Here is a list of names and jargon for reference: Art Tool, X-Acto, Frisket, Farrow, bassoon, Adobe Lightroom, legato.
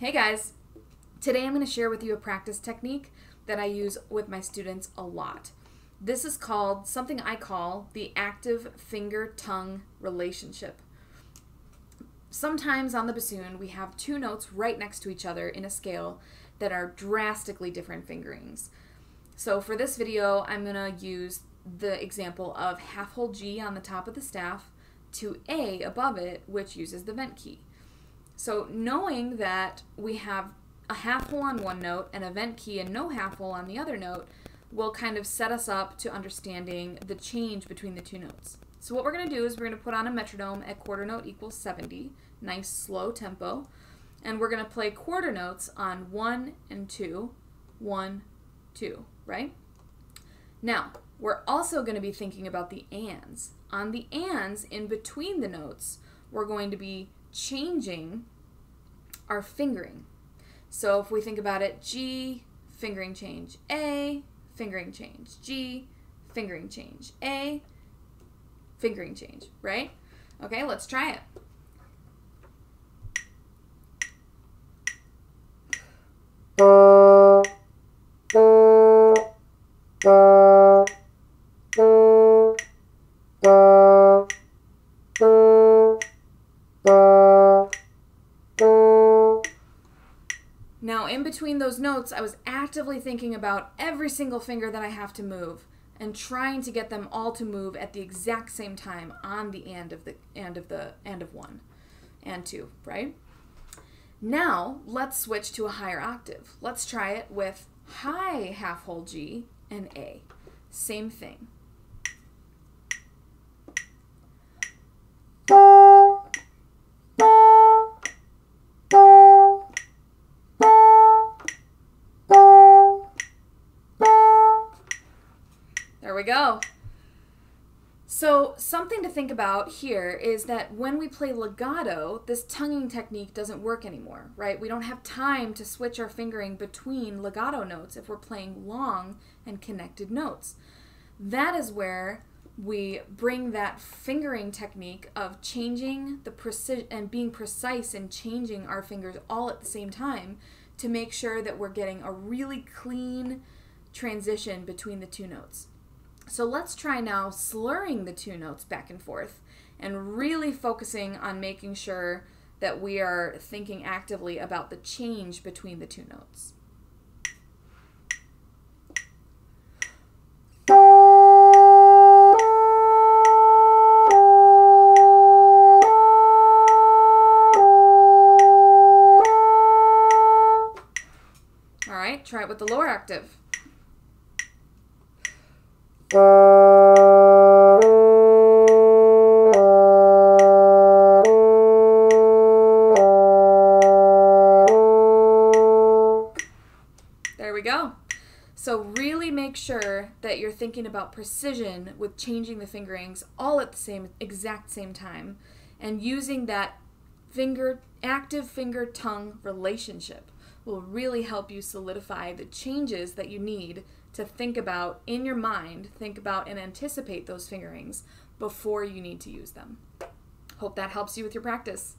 Hey guys! Today I'm going to share with you a practice technique that I use with my students a lot. This is called something I call the active finger-tongue relationship. Sometimes on the bassoon we have two notes right next to each other in a scale that are drastically different fingerings. So for this video I'm going to use the example of half whole G on the top of the staff to A above it, which uses the vent key. So knowing that we have a half hole on one note and a vent key and no half hole on the other note will kind of set us up to understanding the change between the two notes. So what we're going to do is we're going to put on a metronome at quarter note equals 70, nice slow tempo, and we're going to play quarter notes on 1 and 2, 1, 2, right? Now we're also going to be thinking about the ands. On the ands in between the notes we're going to be changing our fingering. So if we think about it, G, fingering change, A, fingering change, G, fingering change, A, fingering change, right? Okay, let's try it. Now, in between those notes, I was actively thinking about every single finger that I have to move and trying to get them all to move at the exact same time on the and of 1 and 2, right? Now, let's switch to a higher octave. Let's try it with high half whole G and A. Same thing. We go. So something to think about here is that when we play legato, this tonguing technique doesn't work anymore, right? We don't have time to switch our fingering between legato notes if we're playing long and connected notes. That is where we bring that fingering technique of changing the precision and being precise and changing our fingers all at the same time to make sure that we're getting a really clean transition between the two notes. So let's try now slurring the two notes back and forth and really focusing on making sure that we are thinking actively about the change between the two notes. All right, try it with the lower octave. There we go. So really make sure that you're thinking about precision with changing the fingerings all at the exact same time and using that active finger-tongue relationship will really help you solidify the changes that you need to think about in your mind, think about and anticipate those fingerings before you need to use them. Hope that helps you with your practice.